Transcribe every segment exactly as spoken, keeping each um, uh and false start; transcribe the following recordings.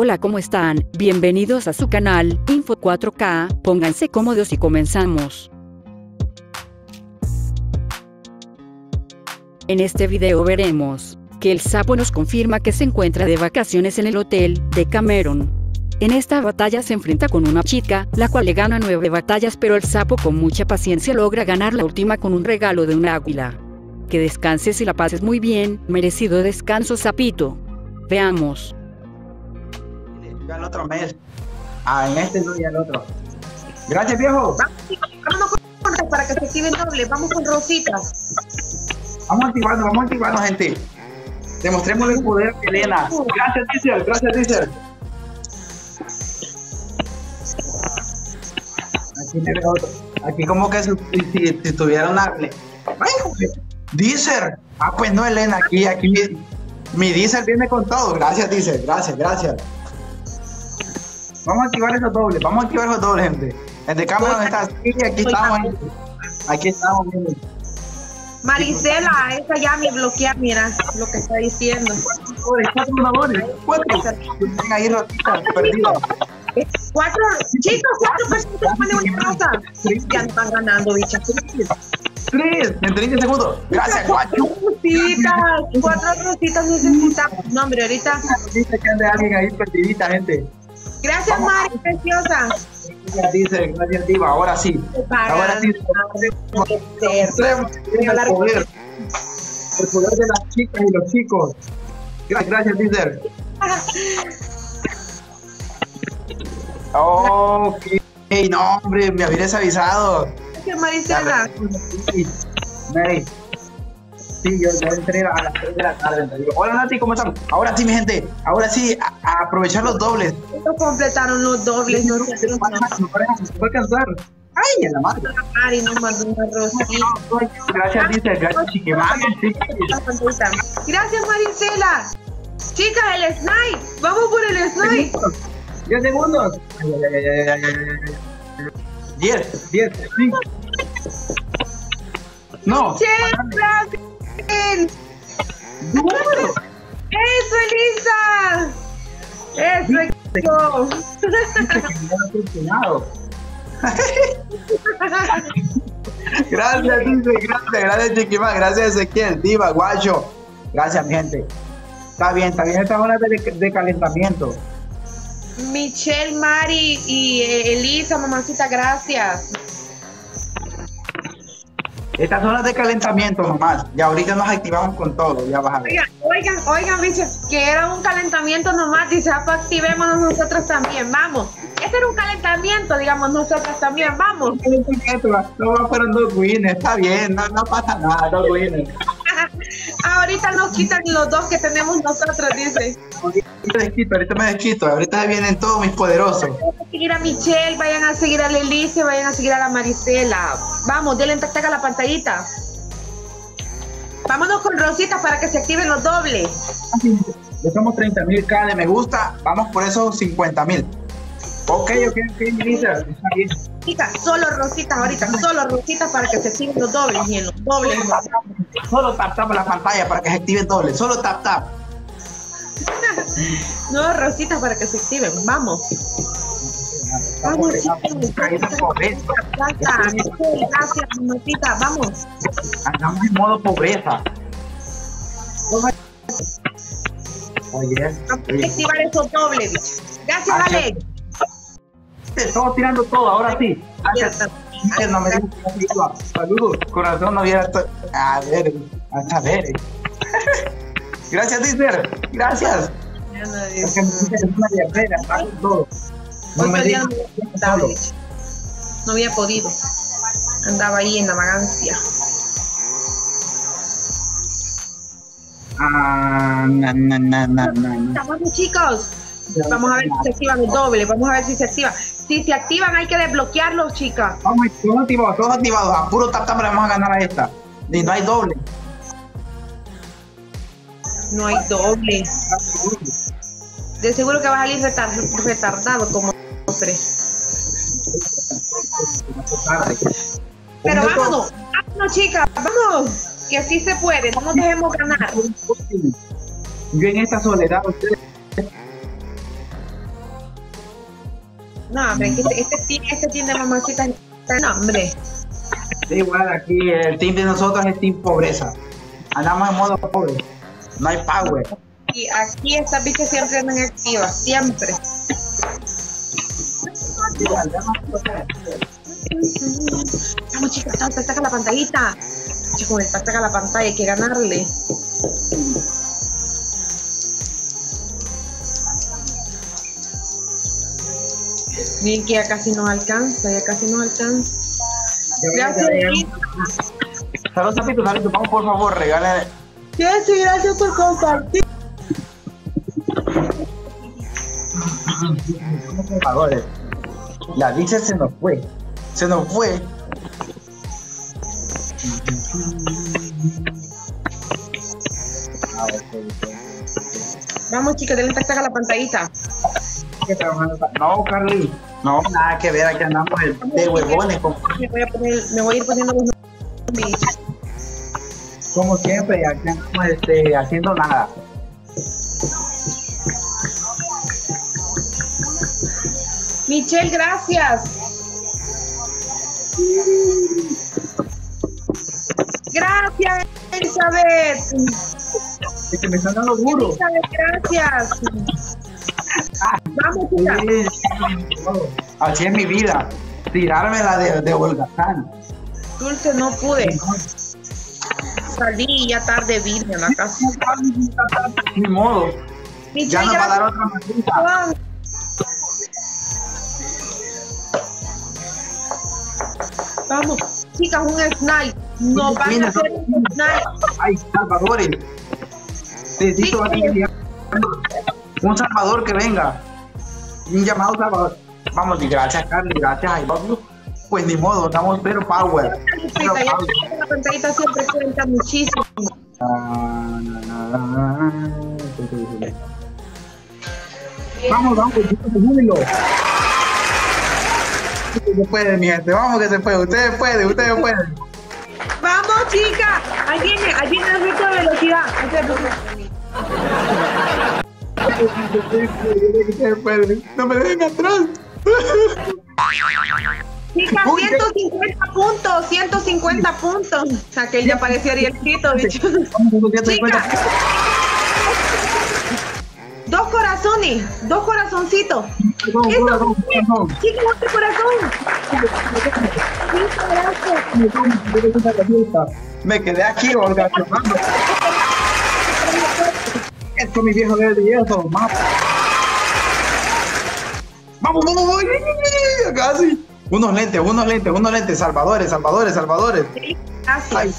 Hola, ¿cómo están? Bienvenidos a su canal, Info cuatro K, pónganse cómodos y comenzamos. En este video veremos que el sapo nos confirma que se encuentra de vacaciones en el hotel de Cameron. En esta batalla se enfrenta con una chica, la cual le gana nueve batallas, pero el sapo con mucha paciencia logra ganar la última con un regalo de un águila. Que descanses y la pases muy bien, merecido descanso, sapito. Veamos. El otro mes. Ah, en este no y el otro. Gracias, viejo. Vámonos con para que se activen doble. Vamos con Rosita. Vamos activando, vamos activando, gente. Demostremos el poder de Elena. Gracias, Diesel. Gracias, Diesel. Aquí tiene otro. Aquí como que si, si, si tuviera un árbol. Diesel. Ah, pues no, Elena. Aquí, aquí. Mi Diesel viene con todo. Gracias, Diesel. Gracias, gracias. Vamos a activar esos dobles, vamos a activar esos dobles, gente. El de Cameron está aquí, aquí estamos, gente. Aquí estamos, gente. Maricela, esa ya me bloquea, mira lo que está diciendo. Cuatro jugadores, cuatro. Están ahí rotitas, perdidas. Cuatro, chicos, cuatro personas ponen una rosa. Ya me van ganando, bichas. Tres, en treinta segundos. Gracias, cuatro. Rositas, cuatro rositas necesitamos. No, hombre, ahorita. Dice que anda alguien ahí perdidita, gente. Gracias, vamos. Mari, preciosa. Gracias, dice, gracias, Diva. Ahora sí. Ahora sí. El poder de las chicas y los chicos. Gracias, gracias, dice. Ok. No, hombre, me habrías avisado. Gracias, Maricela. Mary. Sí, yo, yo entré a las tres de la tarde. Hola, Naty, ¿cómo están? Ahora sí, mi gente, ahora sí, a, a aprovechar los dobles. ¿Cuántos completaron los dobles? No, no, no, no, no, no, no, no, alcanzar. Ay, a la madre. Ay, no, mandó una rosita. Gracias, dice, gracias, Chiquimán. Gracias, Marisela. Chicas, el Snipe, vamos por el Snipe. diez segundos. diez, diez, cinco. No. ¡Eso, Elisa! ¡Eso, equipo! Gracias, Dice, gracias, gracias, Chiquimán, gracias, Ezequiel, Diva, guacho. Gracias, mi gente. Está bien, está bien estas horas de, de calentamiento. Michelle, Mari y eh, Elisa, mamacita, gracias. Estas son las de calentamiento nomás, y ahorita nos activamos con todo, ya vas a ver. Oigan, oigan, oigan, bichos, que era un calentamiento nomás, dice, pues activémonos nosotros también, vamos. Este era un calentamiento, digamos, nosotros también, vamos. Todos fueron dos Guinness, está bien, no, no pasa nada, dos Guinness. Ahorita nos quitan los dos que tenemos nosotros, dice. Ahorita me desquito, ahorita me desquito, ahorita vienen todos mis poderosos. Vayan a seguir a Michelle, vayan a seguir a Lelice, vayan a seguir a la Marisela. Vamos, denle tac tac a la pantallita. Vámonos con Rosita para que se activen los dobles. Ya somos treinta mil cada de me gusta, vamos por esos cincuenta mil. Ok, ok, ok, Lisa. Rosita, solo Rositas ahorita, solo Rositas para que se activen los dobles, y en los dobles. Solo tap tap a la pantalla para que se activen dobles, solo tap tap. No, Rosita, para que se activen, vamos. Vamos, chicos. Gracias, mamacita, vamos. Andamos en modo pobreza. Oye, activar esos dobles, bicho. Gracias, Ale. Estamos tirando todo, ahora sí. No me saludos, corazón, no hubiera. A ver, a ver. Gracias, Diesel. Gracias. No había podido. Andaba ahí en la vagancia. Ah, na, na, na, na, na. Vamos, chicos. Vamos a ver si se activan el doble. Vamos a ver si se activa. Si se activan, hay que desbloquearlos, chicas. Vamos, todos activados, todos activados. A puro tap tap le vamos a ganar a esta. Y no hay doble. No hay doble. De seguro que vas a salir retar retardado como siempre. Pero vámonos, vámonos, chicas, vámonos. Que así se puede, no nos dejemos ganar. Yo en esta soledad, ustedes. No, hombre, este, este, team, este team de mamacitas no, hombre. Igual aquí el team de nosotros es team pobreza. Andamos en modo pobre. No hay power. Y aquí estas bichas siempre andan activas, siempre. Igual, vamos chicas, saca la pantallita. Chicos, saca la pantalla, hay que ganarle. Miren que ya casi nos alcanza, ya casi nos alcanza. Gracias, Elisa. Saludos, Tapito, Tapito, vamos por favor, regale. Gracias, gracias por compartir. La dicha se nos fue, se nos fue. Vamos chicas, denle saca la pantallita. No, Carly, no, nada que ver, aquí andamos de, de huevones. Me voy a poner, me voy a ir poniendo los nombres. Como siempre, aquí andamos este, haciendo nada. Michelle, gracias. Gracias, Elizabeth. Es que me están dando duro. Elizabeth, gracias. Vamos, tira. Así es mi vida. Tirármela de, de holgazán. Dulce, no pude. Salí y ya tarde vine a la casa. Ni modo. Michelle, ya nos va a dar otra matita. Vamos, chicas, un snipe. No van a hacer un snipe. Ay, salvadores. Necesito sí, sí. Un salvador que venga. Un llamado salvador. Vamos, y gracias, Carly, gracias a Iván. Pues ni modo, estamos pero power. Pero power. La pantallita siempre cuenta muchísimo. Vamos, vamos, júbilo. Se puede, mi gente, vamos que se puede, ustedes pueden, ustedes pueden. Vamos, chicas, ahí viene, ahí viene el reto de velocidad. No me dejen atrás. Chicas, ciento cincuenta puntos, ciento cincuenta puntos. O sea, que ya parecía Arielcito, bicho. Chicas, dos corazones, dos corazoncitos. No, eso, no, no, no, no. Chicas, otro corazón. Me quedé aquí, Olga. Esto, mi viejo de eso. Vamos, vamos, vamos. Casi. Unos lentes, unos lentes, unos lentes. Salvadores, salvadores, salvadores. Ay,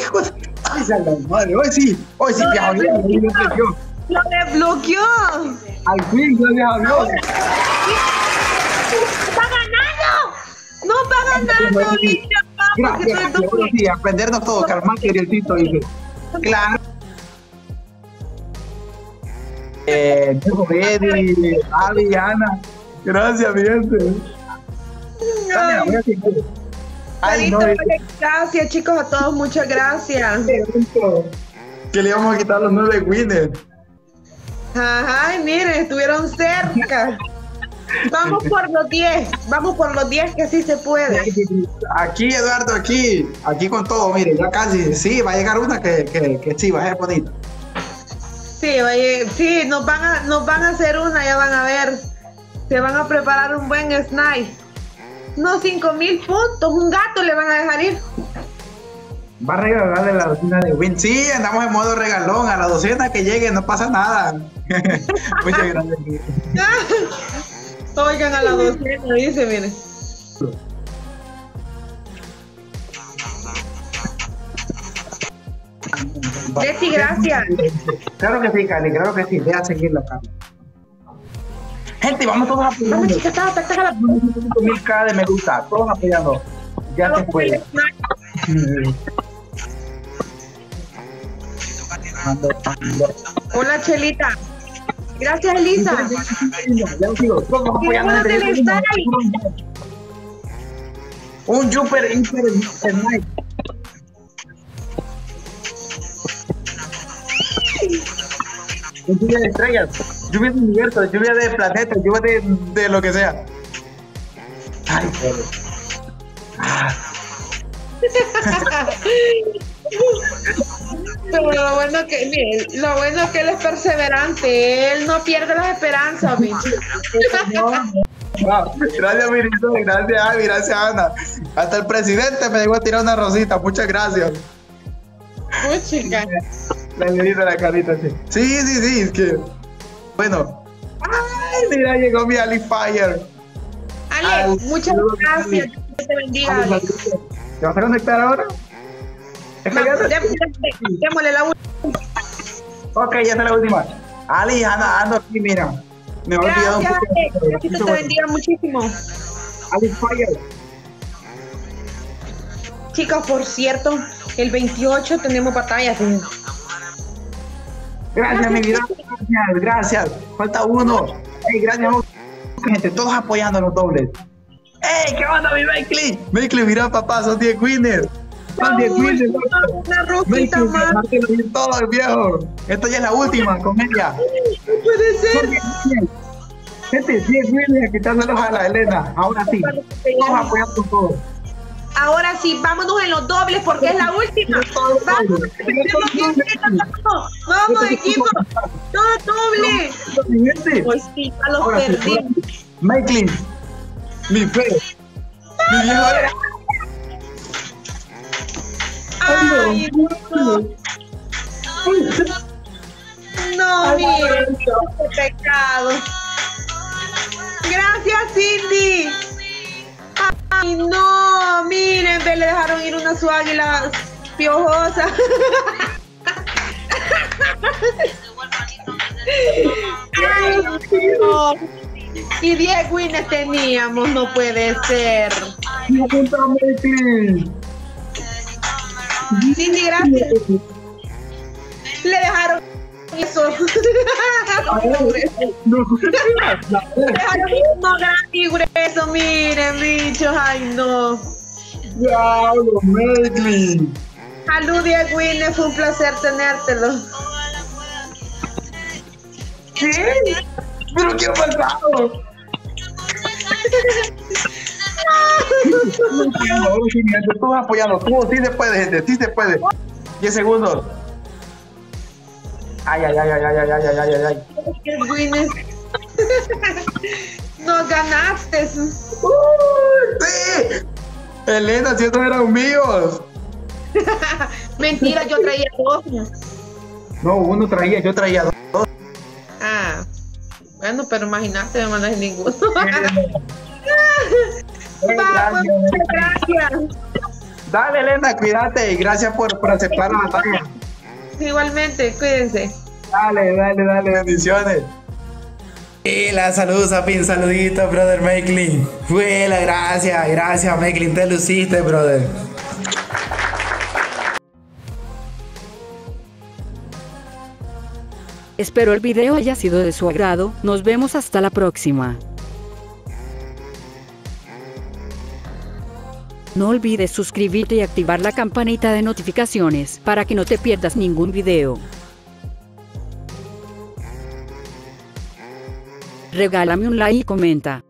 hijos. Ay, salvadores. Hoy sí, hoy sí, viejo. ¡Lo desbloqueó! ¡Al fin, gloria a Dios! ¡Va ganando! ¡No va ganando, Lisa! ¡Vamos, que te doy! Sí, aprendernos todo, calmar, queridito, dice. Claro. Eh, Diego, Eddie, Abby, Ana. Gracias, mi gente. Ay, no, gracias, chicos, a todos, muchas gracias. Que le íbamos a quitar los nueve Guinness. Ajá, miren, estuvieron cerca. Vamos por los diez, vamos por los diez que sí se puede. Aquí, Eduardo, aquí, aquí con todo, miren, ya casi, sí, va a llegar una que, que, que sí, va a ser bonita. Sí, oye, sí, nos van, a, nos van a hacer una, ya van a ver, se van a preparar un buen snipe. No, cinco mil puntos, un gato le van a dejar ir. Va a regalarle la docena de Win. Sí, andamos en modo regalón. A la docena que llegue no pasa nada. Muchas gracias. Oigan, a la docena, dice, miren. Jessy, gracias. Claro que sí, Cali, claro que sí. Ve a seguirlo, Cali. Gente, vamos todos apoyando. Vamos, chicas, taca la... cinco mil K de me gusta. Todos apoyando. Ya se fue. Hola, Chelita. Gracias, Elisa. Un super hiper snipe. Un día de estrellas. Lluvia de universo, lluvia de planeta, lluvia de, de lo que sea. Ay, joder. Ah. Pero lo bueno que, miren, lo bueno es que él es perseverante, él no pierde las esperanzas, mi no, no. Gracias, Mirito, gracias, Abby, gracias, Ana. Hasta el presidente me llegó a tirar una rosita, muchas gracias. Puchica. La llenita la carita, sí. Sí, sí, sí, es que. Bueno. Ay, mira, llegó mi Alifire. Ale, Ale, muchas gracias. Que te bendiga, Ale. ¿Te vas a conectar ahora? No, démosle la última. Ok, ya está la última. Ale, anda, ando aquí, mira. Me voy a olvidar un poco. Gracias, Ale. Te bendiga muchísimo. Alifire. Chicos, por cierto, el veintiocho tenemos batalla. ¿Sí? Gracias, gracias, mi vida. Gracias, gracias. Falta uno. Hey, gracias, gente. Todos apoyando a los dobles. ¡Ey! ¿Qué onda, mi Meklin? Meklin, mira, papá, son diez Guinness. Son diez Guinness. Una rosita más. Todo el viejo. Esto ya es la última comedia. No puede ser. Gente, diez Guinness quitándolos a la Elena. Ahora sí. Todos apoyando a todos. Ahora sí, vámonos en los dobles porque es la última. Vamos, vamos equipo, todo doble. Pues sí, ya los perdí. Michael, mi fe, mi viejo. Ay, no. No, mire, qué pecado. Gracias, Cindy. Ay, no, miren, le dejaron ir una su águila piojosa. Ay, no. Y diez winners teníamos, no puede ser. Cindy, gracias. Le dejaron eso. No, gran y grueso, miren, bichos, ay no. Ya, lo Meklin. Salud, Guinness, fue un placer tenértelo. ¿Qué? ¿Pero qué ha pasado? Todos apoyando, todos, sí se puede, gente, sí se puede. diez segundos. Ay, ay, ay, ay, ay, ay, ay, ay, ay. Guinness. Nos ganaste. Uh, sí. Elena, si estos eran míos. Mentira, yo traía dos. No, uno traía, yo traía dos. Ah, bueno, pero imaginaste, no mandas ninguno. Vamos, muchas gracias. Dale, Elena, cuídate y gracias por, por aceptar la batalla. Igualmente, cuídense. Dale, dale, dale, bendiciones. Y la saludos a Pin, saluditos, brother Meklin. Fue la gracia, gracias Meklin, te luciste, brother. Espero el video haya sido de su agrado, nos vemos hasta la próxima. No olvides suscribirte y activar la campanita de notificaciones para que no te pierdas ningún video. Regálame un like y comenta.